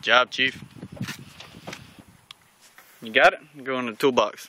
Good job, Chief. You got it? Go in the toolbox.